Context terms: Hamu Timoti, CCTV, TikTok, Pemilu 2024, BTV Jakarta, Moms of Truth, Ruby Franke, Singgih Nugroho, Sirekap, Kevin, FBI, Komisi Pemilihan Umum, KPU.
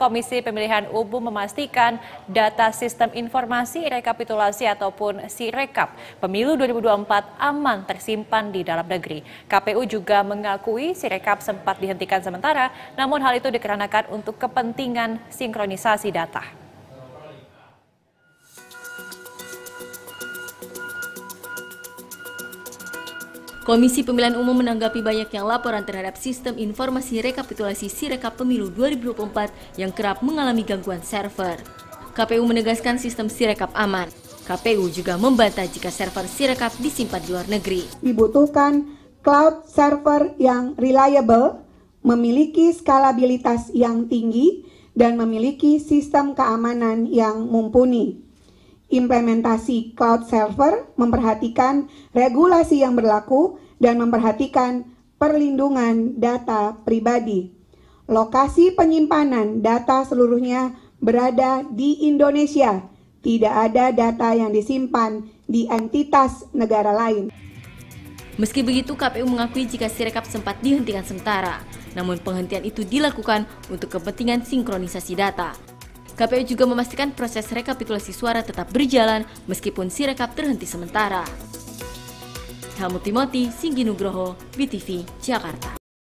Komisi Pemilihan Umum memastikan data sistem informasi rekapitulasi ataupun Sirekap Pemilu 2024 aman tersimpan di dalam negeri. KPU juga mengakui Sirekap sempat dihentikan sementara, namun hal itu dikarenakan untuk kepentingan sinkronisasi data. Komisi Pemilihan Umum menanggapi banyaknya laporan terhadap sistem informasi rekapitulasi Sirekap Pemilu 2024 yang kerap mengalami gangguan server. KPU menegaskan sistem Sirekap aman. KPU juga membantah jika server Sirekap disimpan di luar negeri. Dibutuhkan cloud server yang reliable, memiliki skalabilitas yang tinggi, dan memiliki sistem keamanan yang mumpuni. Implementasi cloud server memperhatikan regulasi yang berlaku dan memperhatikan perlindungan data pribadi. Lokasi penyimpanan data seluruhnya berada di Indonesia. Tidak ada data yang disimpan di entitas negara lain. Meski begitu, KPU mengakui jika Sirekap sempat dihentikan sementara. Namun penghentian itu dilakukan untuk kepentingan sinkronisasi data. KPU juga memastikan proses rekapitulasi suara tetap berjalan meskipun Sirekap terhenti sementara. Hamu Timoti, Singgih Nugroho, BTV Jakarta.